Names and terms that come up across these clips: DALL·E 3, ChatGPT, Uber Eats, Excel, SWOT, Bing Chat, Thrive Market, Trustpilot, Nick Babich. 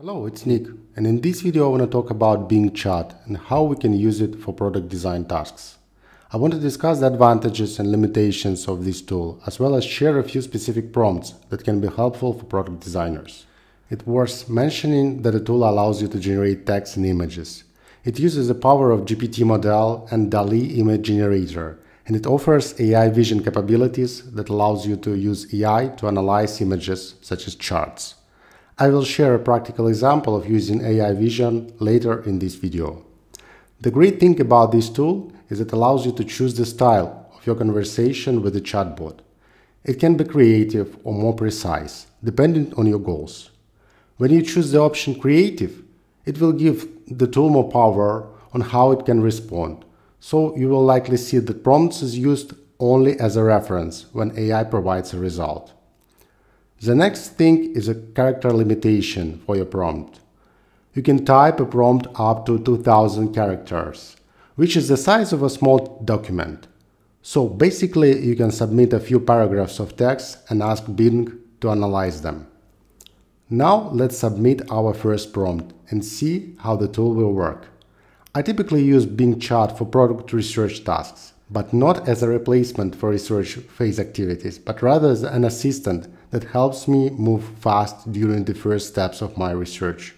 Hello, it's Nick, and in this video I want to talk about Bing Chat and how we can use it for product design tasks. I want to discuss the advantages and limitations of this tool, as well as share a few specific prompts that can be helpful for product designers. It's worth mentioning that the tool allows you to generate text and images. It uses the power of GPT model and DALL-E image generator, and it offers AI vision capabilities that allows you to use AI to analyze images such as charts. I will share a practical example of using AI vision later in this video. The great thing about this tool is it allows you to choose the style of your conversation with the chatbot. It can be creative or more precise, depending on your goals. When you choose the option creative, it will give the tool more power on how it can respond, so you will likely see that prompts is used only as a reference when AI provides a result. The next thing is a character limitation for your prompt. You can type a prompt up to 2000 characters, which is the size of a small document. So basically you can submit a few paragraphs of text and ask Bing to analyze them. Now let's submit our first prompt and see how the tool will work. I typically use Bing Chat for product research tasks, but not as a replacement for research phase activities, but rather as an assistant that helps me move fast during the first steps of my research.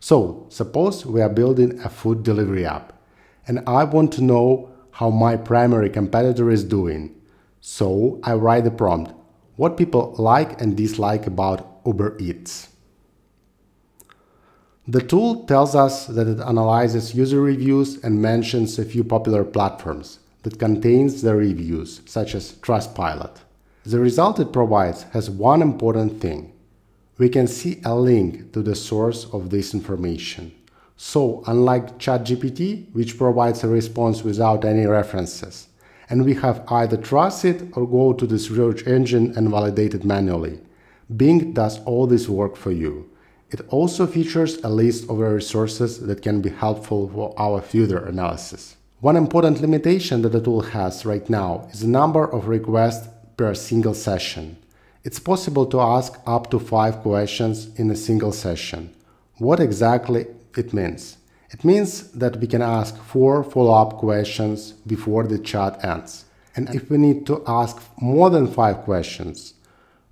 So, suppose we are building a food delivery app, and I want to know how my primary competitor is doing. So, I write the prompt, what people like and dislike about Uber Eats. The tool tells us that it analyzes user reviews and mentions a few popular platforms that contains the reviews, such as Trustpilot. The result it provides has one important thing. We can see a link to the source of this information. So, unlike ChatGPT, which provides a response without any references, and we have either trust it or go to the search engine and validate it manually, Bing does all this work for you. It also features a list of resources that can be helpful for our further analysis. One important limitation that the tool has right now is the number of requests per single session. It's possible to ask up to 5 questions in a single session. What exactly it means? It means that we can ask 4 follow-up questions before the chat ends. And if we need to ask more than 5 questions,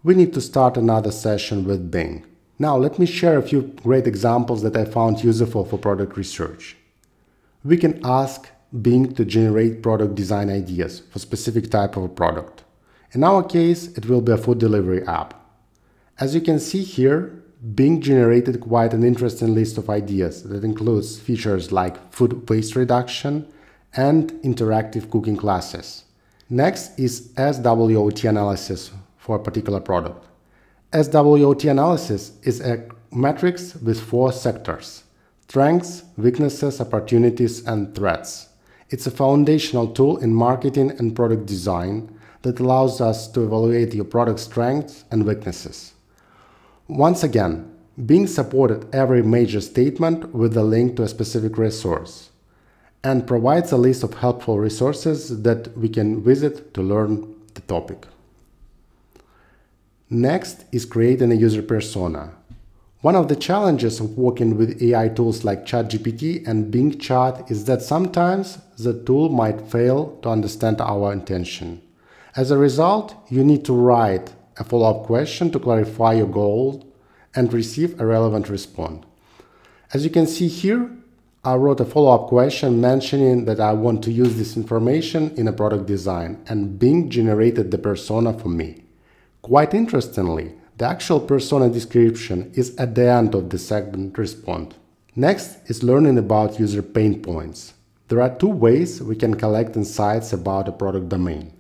we need to start another session with Bing. Now let me share a few great examples that I found useful for product research. We can ask Bing to generate product design ideas for specific type of a product. In our case, it will be a food delivery app. As you can see here, Bing generated quite an interesting list of ideas that includes features like food waste reduction and interactive cooking classes. Next is SWOT analysis for a particular product. SWOT analysis is a matrix with 4 sectors: strengths, weaknesses, opportunities, and threats. It's a foundational tool in marketing and product design that allows us to evaluate your product strengths and weaknesses. Once again, Bing supported every major statement with a link to a specific resource and provides a list of helpful resources that we can visit to learn the topic. Next is creating a user persona. One of the challenges of working with AI tools like ChatGPT and Bing Chat is that sometimes the tool might fail to understand our intention. As a result, you need to write a follow-up question to clarify your goal and receive a relevant response. As you can see here, I wrote a follow-up question mentioning that I want to use this information in a product design, and Bing generated the persona for me. Quite interestingly, the actual persona description is at the end of the segment response. Next is learning about user pain points. There are 2 ways we can collect insights about a product domain.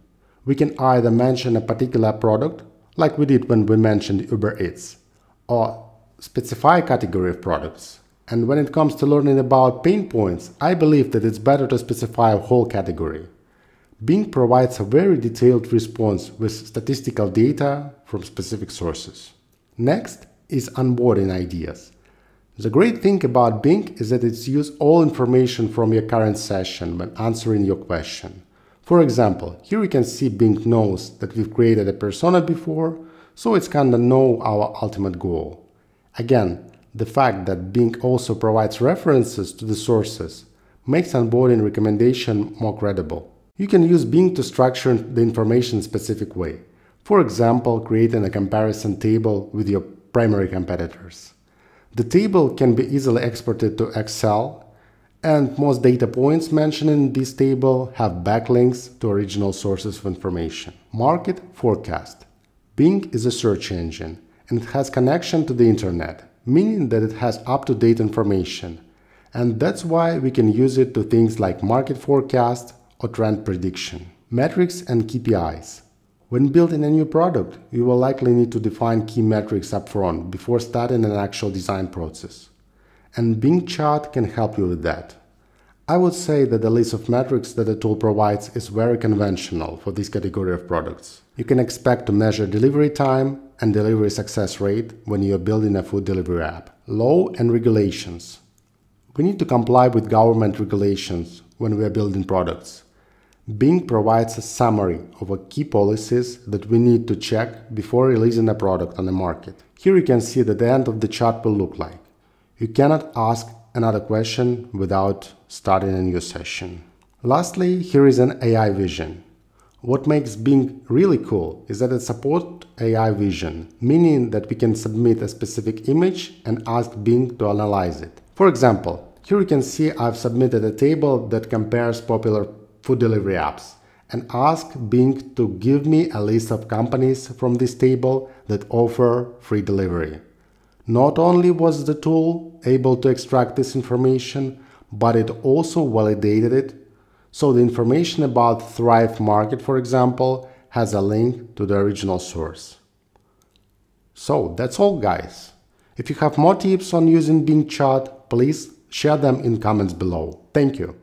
We can either mention a particular product, like we did when we mentioned Uber Eats, or specify a category of products. And when it comes to learning about pain points, I believe that it's better to specify a whole category. Bing provides a very detailed response with statistical data from specific sources. Next is onboarding ideas. The great thing about Bing is that it uses all information from your current session when answering your question. For example, here we can see Bing knows that we've created a persona before, so it's kinda know our ultimate goal. Again, The fact that Bing also provides references to the sources makes onboarding recommendation more credible. You can use Bing to structure the information in a specific way. For example, creating a comparison table with your primary competitors. The table can be easily exported to Excel, and most data points mentioned in this table have backlinks to original sources of information. Market forecast. Bing is a search engine, and it has connection to the internet, meaning that it has up-to-date information. And that's why we can use it to things like market forecast or trend prediction. Metrics and KPIs. When building a new product, you will likely need to define key metrics upfront before starting an actual design process. And Bing Chat can help you with that. I would say that the list of metrics that the tool provides is very conventional for this category of products. You can expect to measure delivery time and delivery success rate when you are building a food delivery app. Law and regulations. We need to comply with government regulations when we are building products. Bing provides a summary of key policies that we need to check before releasing a product on the market. Here you can see that the end of the chart will look like. You cannot ask another question without starting a new session. Lastly, here is an AI vision. What makes Bing really cool is that it supports AI vision, meaning that we can submit a specific image and ask Bing to analyze it. For example, here you can see I've submitted a table that compares popular food delivery apps and ask Bing to give me a list of companies from this table that offer free delivery. Not only was the tool able to extract this information, but it also validated it. So the information about Thrive Market, for example, has a link to the original source. So that's all, guys. If you have more tips on using Bing Chat, please share them in comments below. Thank you.